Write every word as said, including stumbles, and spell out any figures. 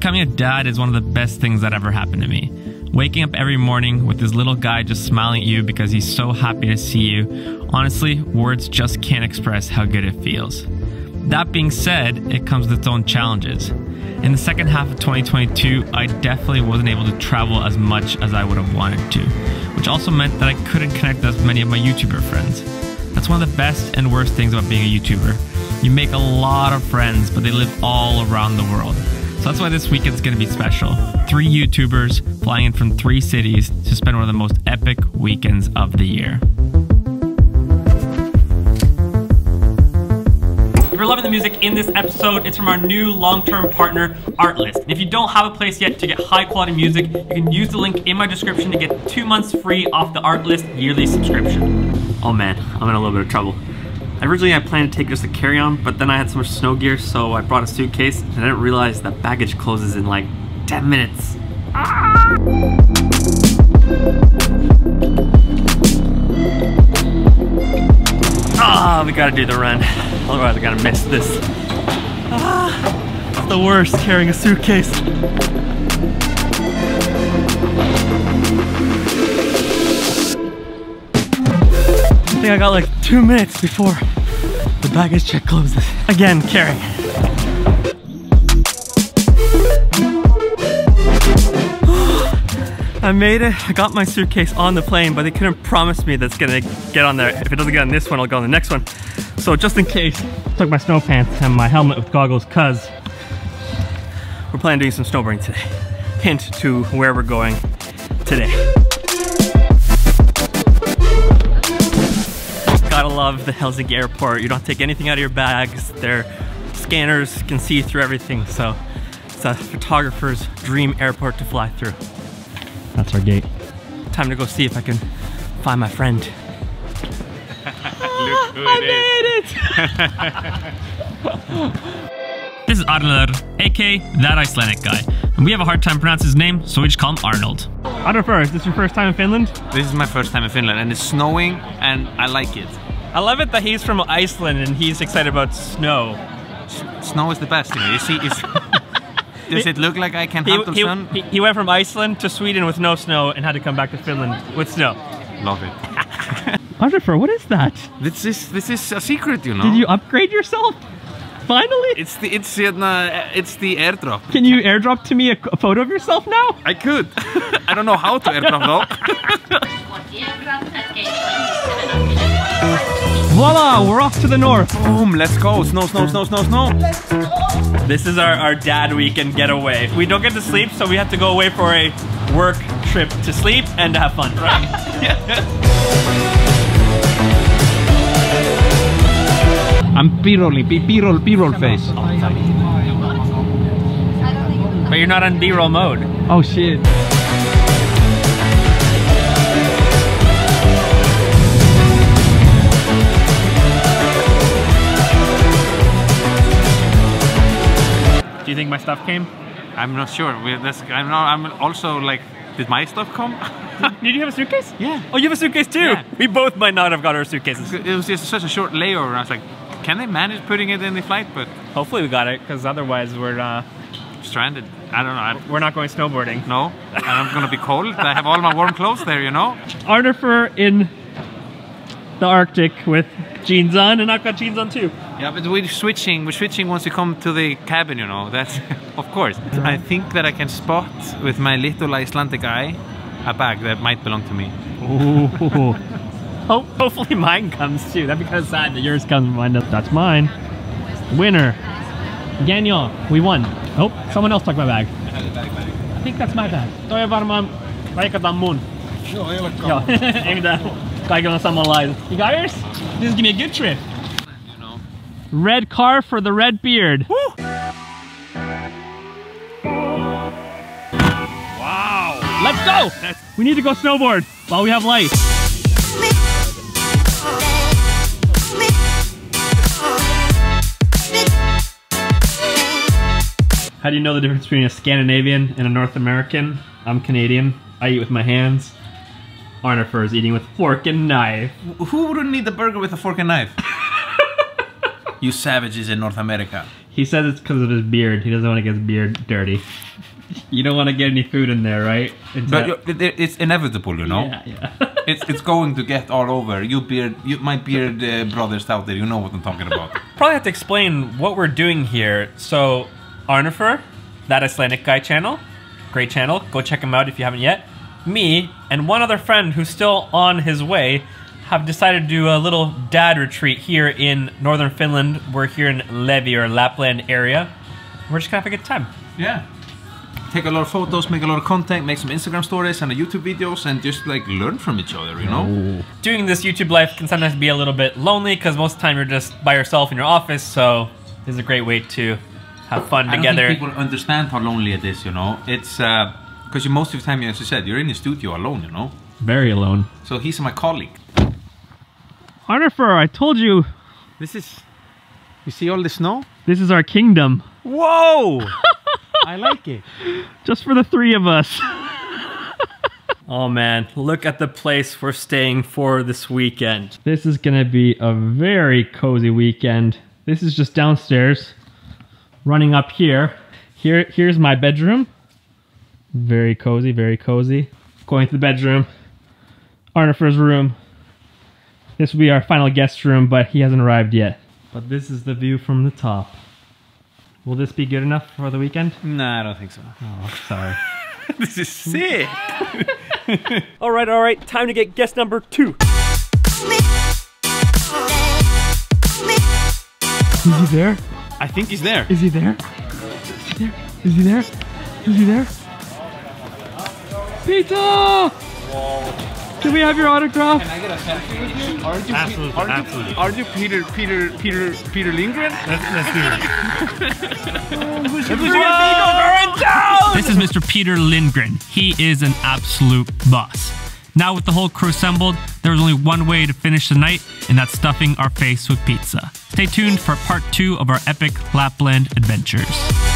Becoming a dad is one of the best things that ever happened to me. Waking up every morning with this little guy just smiling at you because he's so happy to see you. Honestly, words just can't express how good it feels. That being said, it comes with its own challenges. In the second half of twenty twenty-two, I definitely wasn't able to travel as much as I would have wanted to, which also meant that I couldn't connect with as many of my YouTuber friends. That's one of the best and worst things about being a YouTuber. You make a lot of friends, but they live all around the world. So that's why this weekend's gonna be special. Three YouTubers flying in from three cities to spend one of the most epic weekends of the year. If you're loving the music in this episode, it's from our new long-term partner, Artlist. And if you don't have a place yet to get high-quality music, you can use the link in my description to get two months free off the Artlist yearly subscription. Oh man, I'm in a little bit of trouble. Originally, I planned to take just a carry-on, but then I had so much snow gear, so I brought a suitcase, and I didn't realize that baggage closes in like ten minutes. Ah! Ah, we gotta do the run. Otherwise, I gotta miss this. Ah, it's the worst, carrying a suitcase. I think I got like two minutes before the baggage check closes. Again, carrying. I made it. I got my suitcase on the plane, but they couldn't promise me that's gonna get on there. If it doesn't get on this one, I'll go on the next one. So just in case, I took my snow pants and my helmet with goggles, cause we're planning on doing some snowboarding today. Hint to where we're going today. Gotta love the Helsinki airport. You don't take anything out of your bags. Their scanners can see through everything. So it's a photographer's dream airport to fly through. That's our gate. Time to go see if I can find my friend. Look who it is. I made it! This is Arnold, aka that Icelandic guy. And we have a hard time pronouncing his name, so we just call him Arnold. Arnold, is this your first time in Finland? This is my first time in Finland, and it's snowing, and I like it. I love it that he's from Iceland and he's excited about snow. S snow is the best, you know. You see, it's does it look like I can handle he, he, sun? He, he went from Iceland to Sweden with no snow and had to come back to Finland with snow. Love it. Arnifer, what is that? This is this is a secret, you know. Did you upgrade yourself? Finally? It's the it's uh, it's the airdrop. Can you airdrop to me a, a photo of yourself now? I could. I don't know how to airdrop though. Voila! We're off to the north! Boom! Let's go! Snow, snow, snow, snow, snow! Let's go! This is our, our dad weekend getaway. We don't get to sleep, so we have to go away for a work trip to sleep and to have fun, right? Yeah. I'm B-rolling, B-roll, B-roll face. But you're not on B-roll mode. Oh shit. Do you think my stuff came? I'm not sure. This, I'm, not, I'm also like, did my stuff come? Did you have a suitcase? Yeah. Oh, you have a suitcase too? Yeah. We both might not have got our suitcases. It was just such a short layover. I was like, can they manage putting it in the flight? But hopefully we got it, because otherwise we're uh... stranded. I don't know. I'd... We're not going snowboarding. No, and I'm going to be cold. I have all my warm clothes there, you know? Arnifer in the Arctic with jeans on, and I've got jeans on too. Yeah, but we're switching. We're switching once you come to the cabin, you know. That's of course. I think that I can spot with my little Icelandic eye a bag that might belong to me. Oh, hopefully mine comes too. That'd be kind of sad that yours comes and mine doesn't. That's mine. Winner, Gagnon. We won. Oh, someone else took my bag. I think that's my bag. Toi varmaan leikataan mun. Joo, ei olekaan. You got yours? This is gonna be a good trip. You know. Red car for the red beard. Woo! Wow! Let's go! That's... We need to go snowboard while we have light. How do you know the difference between a Scandinavian and a North American? I'm Canadian. I eat with my hands. Arnifer is eating with fork and knife. Who wouldn't eat the burger with a fork and knife? You savages in North America. He says it's because of his beard. He doesn't want to get his beard dirty. You don't want to get any food in there, right? It's but that... it's inevitable, you know. Yeah, yeah. it's it's going to get all over. You beard, you, my beard uh, brothers out there, you know what I'm talking about. Probably have to explain what we're doing here. So, Arnifur, that Icelandic guy channel, great channel. Go check him out if you haven't yet. Me and one other friend who's still on his way have decided to do a little dad retreat here in northern Finland. We're here in Levi or Lapland area. We're just gonna have a good time. Yeah. Take a lot of photos, make a lot of content, make some Instagram stories and YouTube videos, and just like learn from each other, you know? Ooh. Doing this YouTube life can sometimes be a little bit lonely because most of the time you're just by yourself in your office, so this is a great way to have fun I together. I don't think people understand how lonely it is, you know? It's because uh, you most of the time, as you said, you're in the studio alone, you know? Very alone. So he's my colleague. Arnifur, I told you. This is, you see all the snow? This is our kingdom. Whoa! I like it. Just for the three of us. Oh man, look at the place we're staying for this weekend. This is gonna be a very cozy weekend. This is just downstairs, running up here. Here, here's my bedroom. Very cozy, very cozy. Going to the bedroom, Arnifur's room. This will be our final guest room, but he hasn't arrived yet. But this is the view from the top. Will this be good enough for the weekend? No, I don't think so. Oh, sorry. This is sick! all right, all right, time to get guest number two. Is he there? I think he's there. Is he there? Is he there? Is he there? Is he there? Peter! Can we have your autograph? Can I get a selfie with you? Are you absolutely, Pe are you, absolutely. Are you Peter, Peter, Peter, Peter Lindgren? Let's, let's do it. oh, who's who's your down? This is Mister Peter Lindgren. He is an absolute boss. Now with the whole crew assembled, there was only one way to finish the night, and that's stuffing our face with pizza. Stay tuned for part two of our epic Lapland adventures.